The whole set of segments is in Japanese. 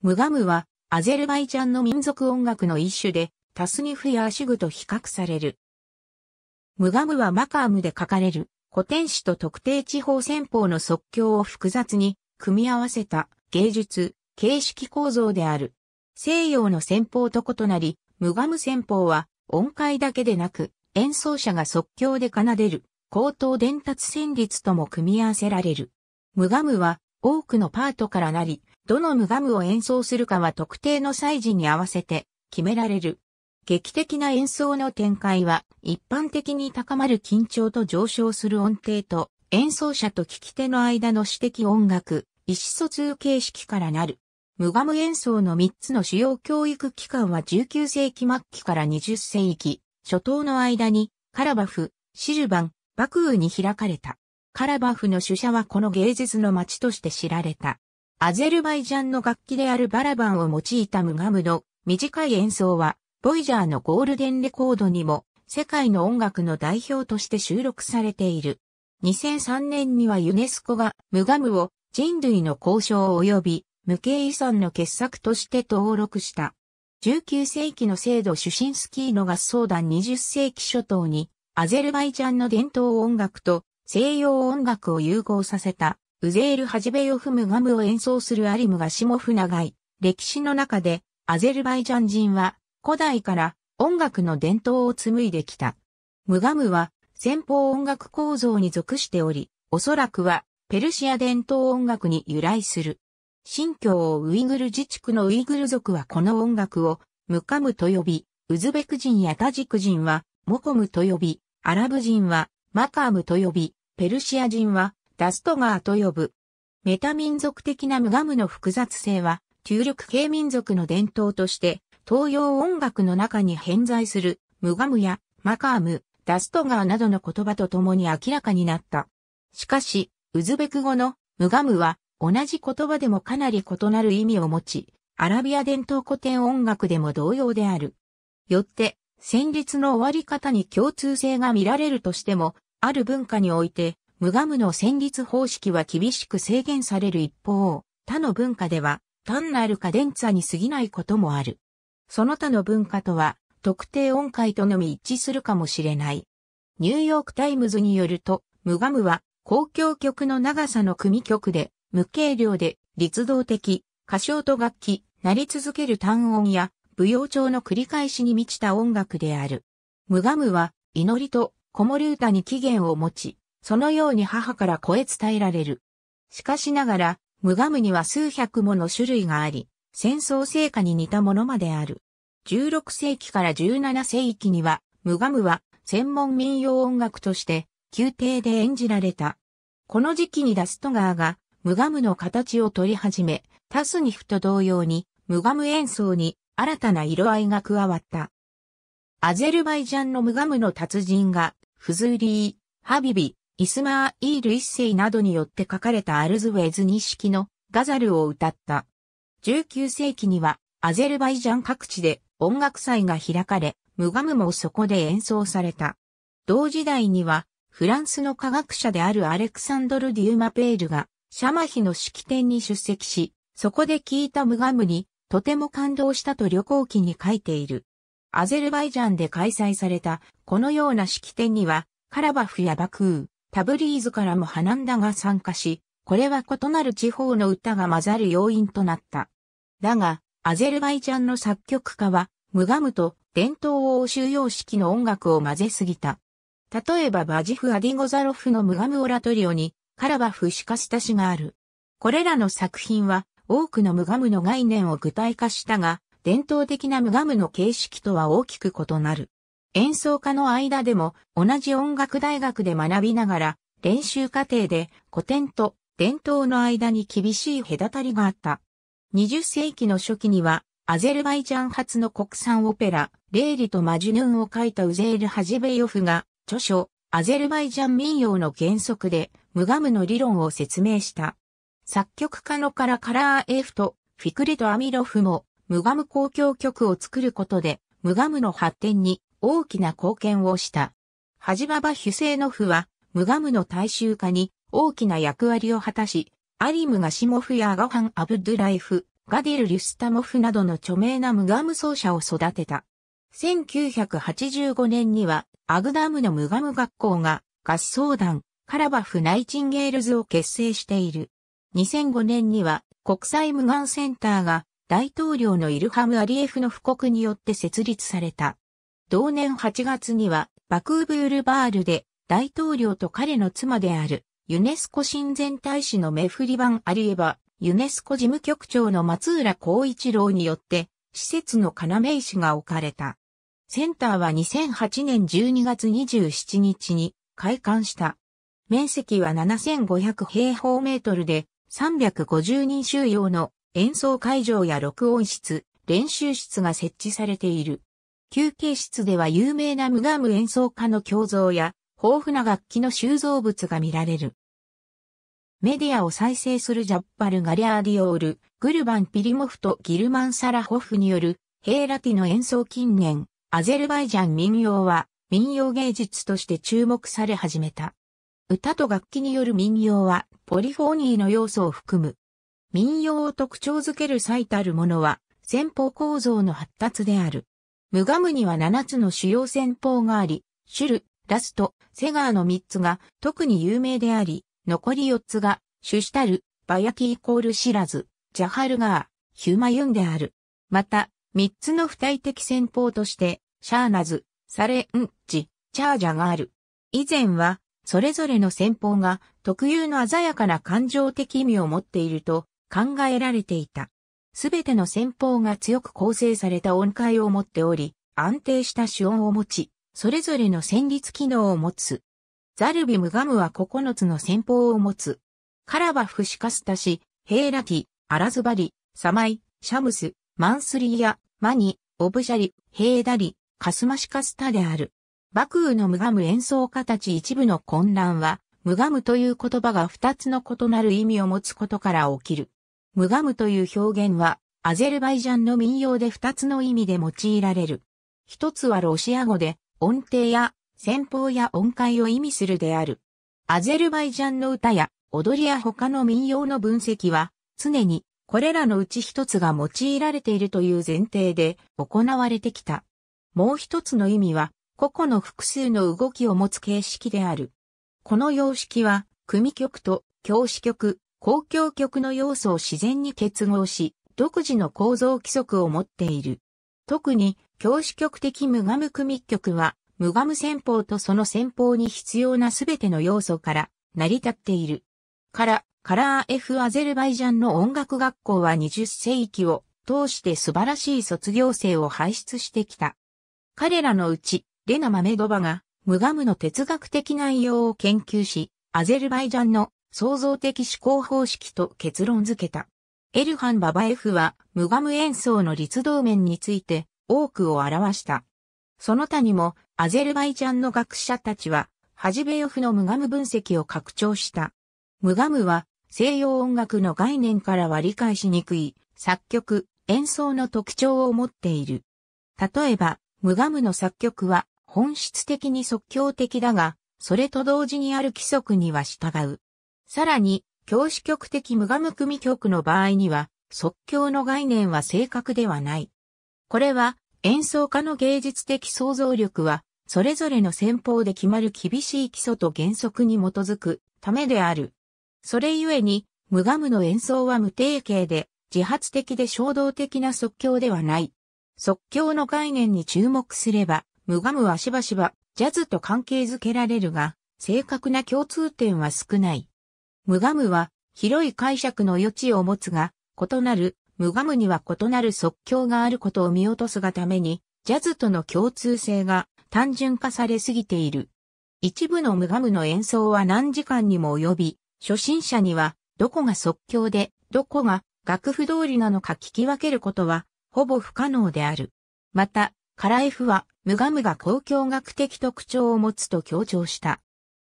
ムガムはアゼルバイジャンの民族音楽の一種でタスニフやアシュグと比較される。ムガムはマカームで書かれる古典詩と特定地方戦法の即興を複雑に組み合わせた芸術、形式構造である。西洋の戦法と異なり、ムガム戦法は音階だけでなく演奏者が即興で奏でる口頭伝達旋律とも組み合わせられる。ムガムは多くのパートからなり、どのムガムを演奏するかは特定の祭事に合わせて決められる。劇的な演奏の展開は一般的に高まる緊張と上昇する音程と演奏者と聴き手の間の詩的音楽、意思疎通形式からなる。ムガム演奏の3つの主要教育機関は19世紀末期から20世紀初頭の間にカラバフ、シルバン、バクーに開かれた。カラバフの主者はこの芸術の街として知られた。アゼルバイジャンの楽器であるバラバンを用いたムガムの短い演奏は、ボイジャーのゴールデンレコードにも世界の音楽の代表として収録されている。2003年にはユネスコがムガムを人類の功章及び無形遺産の傑作として登録した。19世紀の制度シュシンスキーの合奏団20世紀初頭にアゼルバイジャンの伝統音楽と西洋音楽を融合させた。ウゼール・ハジベヨフ・ムガムを演奏するアリムがシモフ長い歴史の中でアゼルバイジャン人は古代から音楽の伝統を紡いできた。ムガムは戦法音楽構造に属しており、おそらくはペルシア伝統音楽に由来する。新疆ウイグル自治区のウイグル族はこの音楽をムカムと呼び、ウズベク人やタジク人はモコムと呼び、アラブ人はマカームと呼び、ペルシア人はダストガーと呼ぶ。メタ民族的なムガムの複雑性は、旧力系民族の伝統として、東洋音楽の中に偏在する、ムガムや、マカーム、ダストガーなどの言葉と共に明らかになった。しかし、ウズベク語のムガムは、同じ言葉でもかなり異なる意味を持ち、アラビア伝統古典音楽でも同様である。よって、旋律の終わり方に共通性が見られるとしても、ある文化において、ムガムの旋律方式は厳しく制限される一方、他の文化では単なるカデンツァに過ぎないこともある。その他の文化とは特定音階とのみ一致するかもしれない。ニューヨークタイムズによると、ムガムは交響曲の長さの組曲で、無計量で律動的、歌唱と楽器、鳴り続ける単音や舞踊調の繰り返しに満ちた音楽である。ムガムは祈りと子守歌に起源を持ち、そのように母から子へ伝えられる。しかしながら、ムガムには数百もの種類があり、戦争聖歌に似たものまである。16世紀から17世紀には、ムガムは専門民謡音楽として、宮廷で演じられた。この時期にダストガーが、ムガムの形を取り始め、タスニフと同様に、ムガム演奏に新たな色合いが加わった。アゼルバイジャンのムガムの達人が、フズーリー、ハビビ、イスマー・イール一世などによって書かれたアルズウェズニ式のガザルを歌った。19世紀にはアゼルバイジャン各地で音楽祭が開かれ、ムガムもそこで演奏された。同時代にはフランスの科学者であるアレクサンドル・デューマペールがシャマヒの式典に出席し、そこで聞いたムガムにとても感動したと旅行記に書いている。アゼルバイジャンで開催されたこのような式典にはカラバフやバクー、タブリーズからもハナンダが参加し、これは異なる地方の歌が混ざる要因となった。だが、アゼルバイジャンの作曲家は、ムガムと伝統欧州様式の音楽を混ぜすぎた。例えばバジフ・アディゴザロフのムガムオラトリオに、カラバフシカスタシがある。これらの作品は、多くのムガムの概念を具体化したが、伝統的なムガムの形式とは大きく異なる。演奏家の間でも同じ音楽大学で学びながら練習過程で古典と伝統の間に厳しい隔たりがあった。20世紀の初期にはアゼルバイジャン発の国産オペラレイリとマジュヌンを書いたウゼール・ハジベヨフが著書アゼルバイジャン民謡の原則でムガムの理論を説明した。作曲家のカラ・カラーエフとフィクレト・アミロフもムガム交響曲を作ることでムガムの発展に大きな貢献をした。ハジババ・ヒュセーノフは、ムガムの大衆化に大きな役割を果たし、アリムがシモフやアガハン・アブドゥライフ、ガディル・リュスタモフなどの著名なムガム奏者を育てた。1985年にはアグダムのムガム学校が合奏団カラバフ・ナイチンゲールズを結成している。2005年には国際ムガンセンターが大統領のイルハム・アリエフの布告によって設立された。同年8月にはバクーブールバールで大統領と彼の妻であるユネスコ親善大使のメフリバン・アリエバ、ユネスコ事務局長の松浦光一郎によって施設の要石が置かれた。センターは2008年12月27日に開館した。面積は7500平方メートルで350人収容の演奏会場や録音室、練習室が設置されている。休憩室では有名なムガム演奏家の胸像や豊富な楽器の収蔵物が見られる。メディアを再生するジャッパル・ガリャーディオール、グルバン・ピリモフとギルマン・サラホフによるヘイラティの演奏。近年、アゼルバイジャン民謡は民謡芸術として注目され始めた。歌と楽器による民謡はポリフォニーの要素を含む。民謡を特徴づける最たるものは旋法構造の発達である。ムガムには7つの主要旋法があり、シュル、ラスト、セガーの3つが特に有名であり、残り4つがシュシュタル、バヤキ=シラズ、ジャハルガー、ヒュマユンである。また、3つの付帯的旋法として、シャーナズ、サレンジ、チャージャがある。以前は、それぞれの旋法が特有の鮮やかな感情的意味を持っていると考えられていた。すべての旋法が強く構成された音階を持っており、安定した主音を持ち、それぞれの旋律機能を持つ。ザルビムガムは9つの旋法を持つ。カラバフシカスタシ、ヘーラティ、アラズバリ、サマイ、シャムス、マンスリーヤ、マニ、オブシャリ、ヘーダリ、カスマシカスタである。バクーのムガム演奏家たち一部の混乱は、ムガムという言葉が2つの異なる意味を持つことから起きる。ムガムという表現は、アゼルバイジャンの民謡で2つの意味で用いられる。1つはロシア語で、音程や、旋法や音階を意味するである。アゼルバイジャンの歌や、踊りや他の民謡の分析は、常にこれらのうち1つが用いられているという前提で行われてきた。もう1つの意味は、個々の複数の動きを持つ形式である。この様式は、組曲と教師曲、交響曲の要素を自然に結合し、独自の構造規則を持っている。特に、教師曲的ムガム組曲は、ムガム旋法とその旋法に必要なすべての要素から成り立っている。カラー F アゼルバイジャンの音楽学校は20世紀を通して素晴らしい卒業生を輩出してきた。彼らのうち、レナ・マメドバがムガムの哲学的内容を研究し、アゼルバイジャンの創造的思考方式と結論付けた。エルハン・ババエフはムガム演奏の律動面について多くを表した。その他にもアゼルバイジャンの学者たちはハジベヨフのムガム分析を拡張した。ムガムは西洋音楽の概念からは理解しにくい作曲、演奏の特徴を持っている。例えば、ムガムの作曲は本質的に即興的だが、それと同時にある規則には従う。さらに、教師曲的ムガム組曲の場合には、即興の概念は正確ではない。これは、演奏家の芸術的想像力は、それぞれの旋法で決まる厳しい基礎と原則に基づくためである。それゆえに、ムガムの演奏は無定型で、自発的で衝動的な即興ではない。即興の概念に注目すれば、ムガムはしばしばジャズと関係づけられるが、正確な共通点は少ない。ムガムは広い解釈の余地を持つが、異なるムガムには異なる即興があることを見落とすがために、ジャズとの共通性が単純化されすぎている。一部のムガムの演奏は何時間にも及び、初心者にはどこが即興で、どこが楽譜通りなのか聞き分けることは、ほぼ不可能である。また、カラエフは、ムガムが交響楽的特徴を持つと強調した。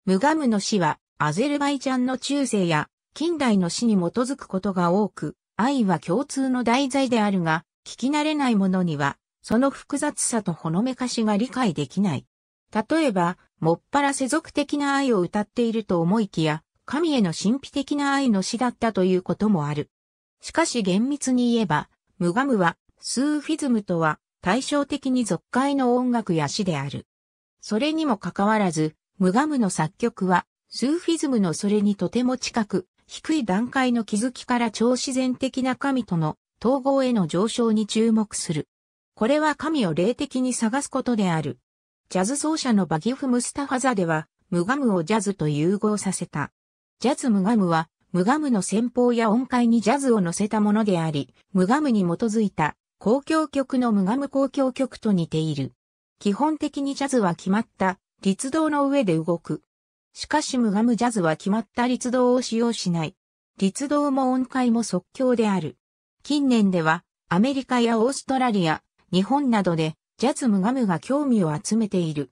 ムガムの詩は、アゼルバイジャンの中世や近代の詩に基づくことが多く、愛は共通の題材であるが、聞き慣れないものには、その複雑さとほのめかしが理解できない。例えば、もっぱら世俗的な愛を歌っていると思いきや、神への神秘的な愛の詩だったということもある。しかし厳密に言えば、ムガムは、スーフィズムとは対照的に俗界の音楽や詩である。それにもかかわらず、ムガムの作曲は、スーフィズムのそれにとても近く、低い段階の気づきから超自然的な神との統合への上昇に注目する。これは神を霊的に探すことである。ジャズ奏者のバギフ・ムスタファザデは、ムガムをジャズと融合させた。ジャズムガムは、ムガムの旋法や音階にジャズを乗せたものであり、ムガムに基づいた交響曲のムガム交響曲と似ている。基本的にジャズは決まった律動の上で動く。しかしムガムジャズは決まった律動を使用しない。律動も音階も即興である。近年では、アメリカやオーストラリア、日本などでジャズムガムが興味を集めている。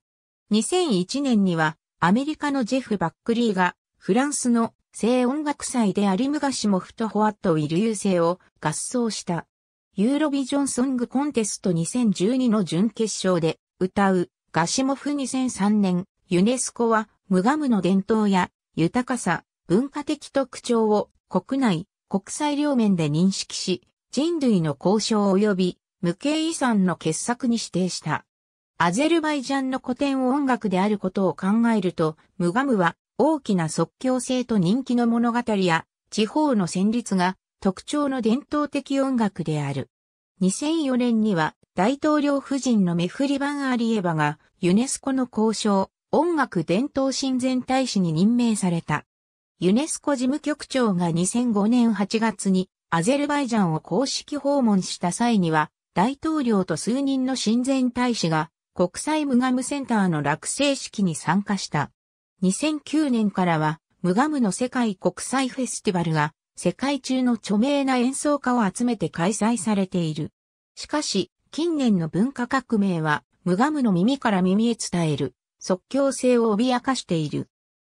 2001年にはアメリカのジェフ・バックリーがフランスの聖音楽祭でアリムガシモフとホワット・ウィル・ユーセイを合奏した。ユーロビジョン・ソング・コンテスト2012の準決勝で歌うガシモフ2003年ユネスコはムガムの伝統や豊かさ、文化的特徴を国内、国際両面で認識し人類の交渉及び無形遺産の傑作に指定した。アゼルバイジャンの古典音楽であることを考えると、ムガムは大きな即興性と人気の物語や地方の旋律が特徴の伝統的音楽である。2004年には大統領夫人のメフリバン・アリエバがユネスコの公称音楽伝統親善大使に任命された。ユネスコ事務局長が2005年8月にアゼルバイジャンを公式訪問した際には、大統領と数人の親善大使が国際ムガムセンターの落成式に参加した。2009年からはムガムの世界国際フェスティバルが世界中の著名な演奏家を集めて開催されている。しかし近年の文化革命はムガムの耳から耳へ伝える即興性を脅かしている。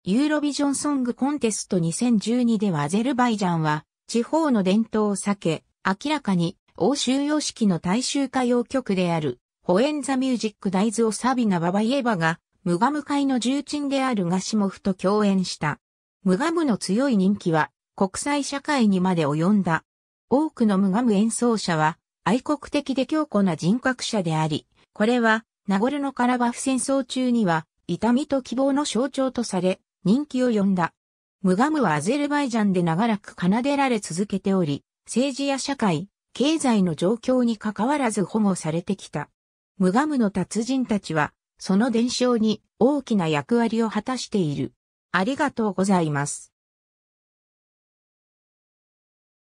ユーロビジョン・ソング・コンテスト2012ではアゼルバイジャンは地方の伝統を避け明らかに欧州様式の大衆歌謡曲である、ホエンザミュージック大豆をサビナ・ババイエバが、ムガム界の重鎮であるガシモフと共演した。ムガムの強い人気は、国際社会にまで及んだ。多くのムガム演奏者は、愛国的で強固な人格者であり、これは、ナゴルノカラバフ戦争中には、痛みと希望の象徴とされ、人気を呼んだ。ムガムはアゼルバイジャンで長らく奏でられ続けており、政治や社会、経済の状況に関わらず保護されてきた。ムガムの達人たちは、その伝承に大きな役割を果たしている。ありがとうございます。